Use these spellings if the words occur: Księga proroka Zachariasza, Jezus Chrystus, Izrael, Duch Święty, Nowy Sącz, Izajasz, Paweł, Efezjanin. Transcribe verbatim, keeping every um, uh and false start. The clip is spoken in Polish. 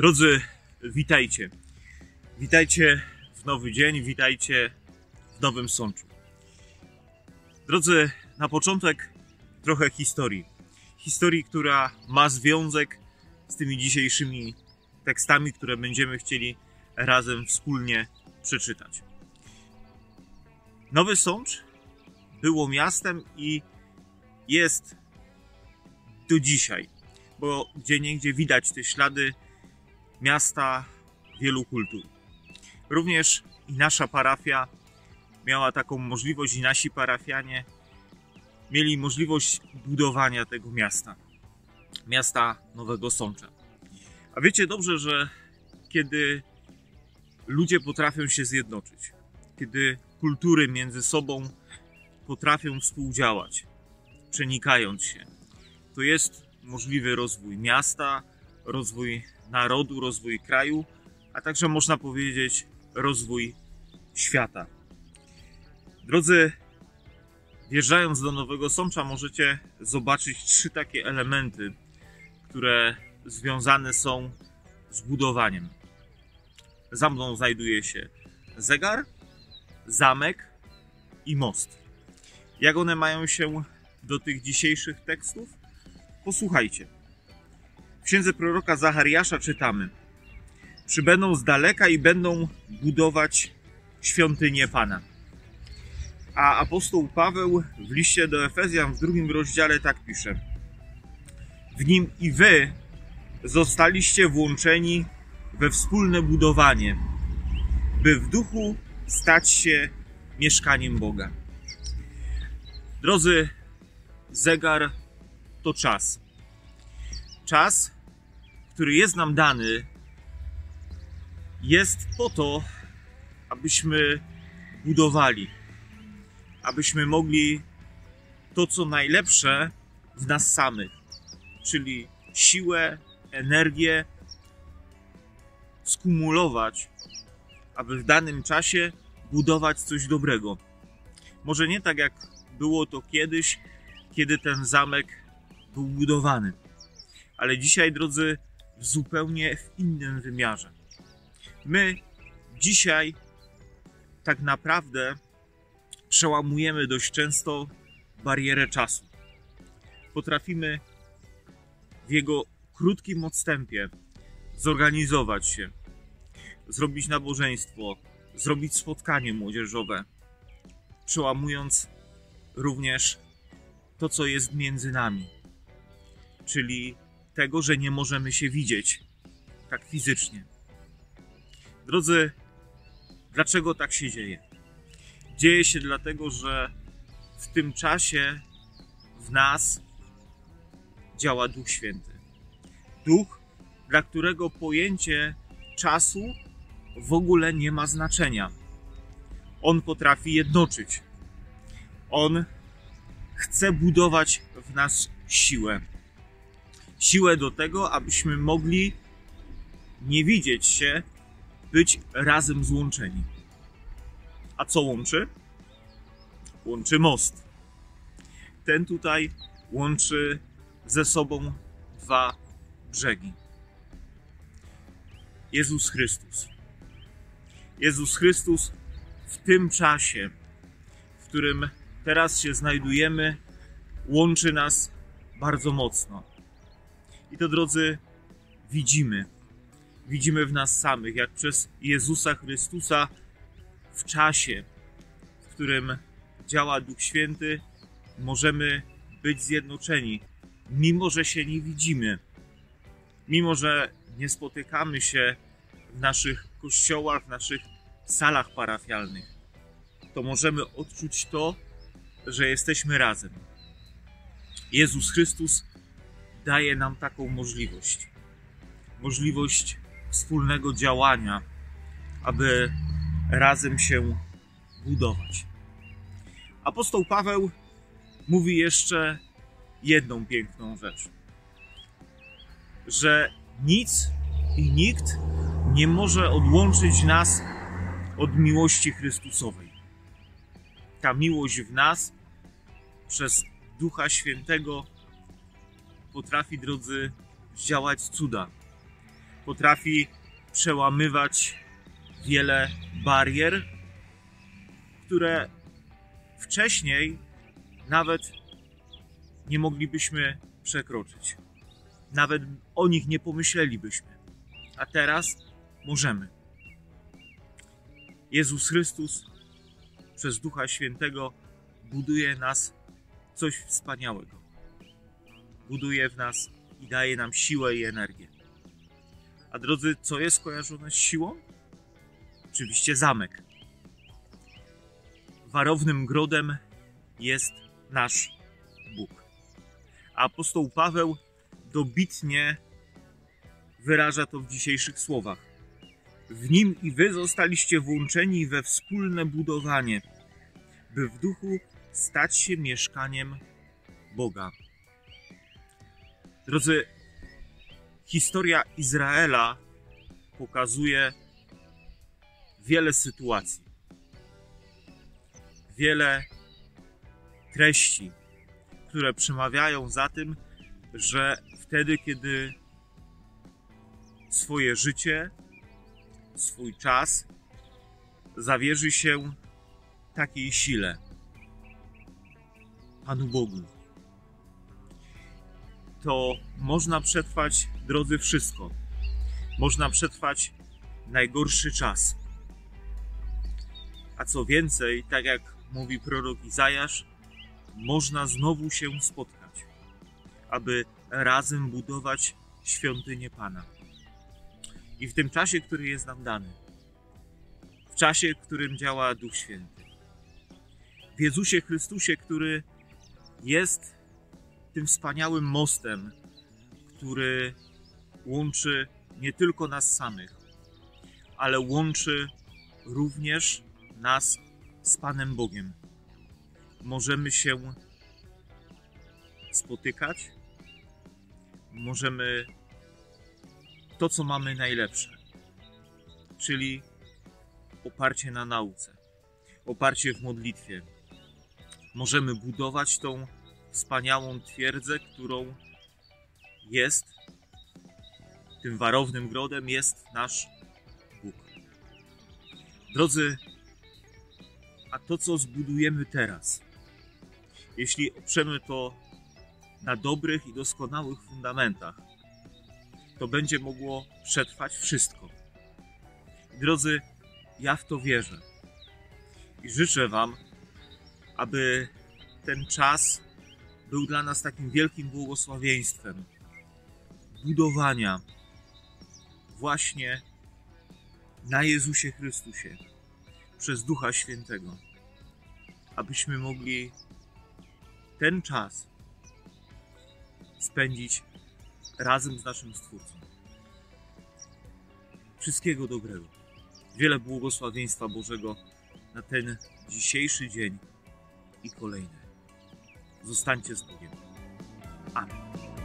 Drodzy, witajcie. Witajcie w nowy dzień, witajcie w Nowym Sączu. Drodzy, na początek trochę historii. Historii, która ma związek z tymi dzisiejszymi tekstami, które będziemy chcieli razem wspólnie przeczytać. Nowy Sącz było miastem i jest do dzisiaj, bo gdzieniegdzie widać te ślady miasta wielu kultur. Również i nasza parafia miała taką możliwość i nasi parafianie mieli możliwość budowania tego miasta, miasta Nowego Sącza. A wiecie dobrze, że kiedy ludzie potrafią się zjednoczyć, kiedy kultury między sobą potrafią współdziałać, przenikając się, to jest możliwy rozwój miasta, rozwój narodu, rozwój kraju, a także można powiedzieć rozwój świata. Drodzy, wjeżdżając do Nowego Sącza możecie zobaczyć trzy takie elementy, które związane są z budowaniem. Za mną znajduje się zegar, zamek i most. Jak one mają się do tych dzisiejszych tekstów? Posłuchajcie. W Księdze proroka Zachariasza czytamy: przybędą z daleka i będą budować świątynię Pana. A apostoł Paweł w liście do Efezjan w drugim rozdziale tak pisze: w nim i wy zostaliście włączeni we wspólne budowanie, by w duchu stać się mieszkaniem Boga. Drodzy, zegar to czas. Czas, który jest nam dany, jest po to, abyśmy budowali, abyśmy mogli to, co najlepsze w nas samych, czyli siłę, energię skumulować, aby w danym czasie budować coś dobrego. Może nie tak, jak było to kiedyś, kiedy ten zamek był budowany. Ale dzisiaj, drodzy, w zupełnie w innym wymiarze. My dzisiaj tak naprawdę przełamujemy dość często barierę czasu. Potrafimy w jego krótkim odstępie zorganizować się, zrobić nabożeństwo, zrobić spotkanie młodzieżowe, przełamując również to, co jest między nami, czyli tego, że nie możemy się widzieć tak fizycznie. Drodzy, dlaczego tak się dzieje? Dzieje się dlatego, że w tym czasie w nas działa Duch Święty. Duch, dla którego pojęcie czasu w ogóle nie ma znaczenia. On potrafi jednoczyć. On chce budować w nas siłę. Siłę do tego, abyśmy mogli nie widzieć się, być razem złączeni. A co łączy? Łączy most. Ten tutaj łączy ze sobą dwa brzegi. Jezus Chrystus. Jezus Chrystus w tym czasie, w którym teraz się znajdujemy, łączy nas bardzo mocno. I to, drodzy, widzimy. Widzimy w nas samych, jak przez Jezusa Chrystusa w czasie, w którym działa Duch Święty, możemy być zjednoczeni, mimo że się nie widzimy, mimo że nie spotykamy się w naszych kościołach, w naszych salach parafialnych, to możemy odczuć to, że jesteśmy razem. Jezus Chrystus daje nam taką możliwość. Możliwość wspólnego działania, aby razem się budować. Apostoł Paweł mówi jeszcze jedną piękną rzecz, że nic i nikt nie może odłączyć nas od miłości Chrystusowej. Ta miłość w nas przez Ducha Świętego potrafi, drodzy, działać cuda. potrafi przełamywać wiele barier, które wcześniej nawet nie moglibyśmy przekroczyć. Nawet o nich nie pomyślelibyśmy, a teraz możemy. Jezus Chrystus przez Ducha Świętego buduje nas coś wspaniałego. Buduje w nas i daje nam siłę i energię. A drodzy, co jest kojarzone z siłą? Oczywiście zamek. Warownym grodem jest nasz Bóg. A apostoł Paweł dobitnie wyraża to w dzisiejszych słowach. W nim i wy zostaliście włączeni we wspólne budowanie, by w duchu stać się mieszkaniem Boga. Drodzy, historia Izraela pokazuje wiele sytuacji, wiele treści, które przemawiają za tym, że wtedy, kiedy swoje życie, swój czas zawierzy się takiej sile, Panu Bogu, to można przetrwać, drodzy, wszystko. Można przetrwać najgorszy czas. A co więcej, tak jak mówi prorok Izajasz, można znowu się spotkać, aby razem budować świątynię Pana. I w tym czasie, który jest nam dany, w czasie, w którym działa Duch Święty, w Jezusie Chrystusie, który jest tym wspaniałym mostem, który łączy nie tylko nas samych, ale łączy również nas z Panem Bogiem. Możemy się spotykać, możemy to, co mamy najlepsze, czyli oparcie na nauce, oparcie w modlitwie. Możemy budować tą wspaniałą twierdzę, którą jest, tym warownym grodem jest nasz Bóg. Drodzy, a to, co zbudujemy teraz, jeśli oprzemy to na dobrych i doskonałych fundamentach, to będzie mogło przetrwać wszystko. Drodzy, ja w to wierzę i życzę wam, aby ten czas był dla nas takim wielkim błogosławieństwem budowania właśnie na Jezusie Chrystusie przez Ducha Świętego, abyśmy mogli ten czas spędzić razem z naszym Stwórcą. Wszystkiego dobrego. Wiele błogosławieństwa Bożego na ten dzisiejszy dzień i kolejne. Zostańcie z Bogiem. Amen.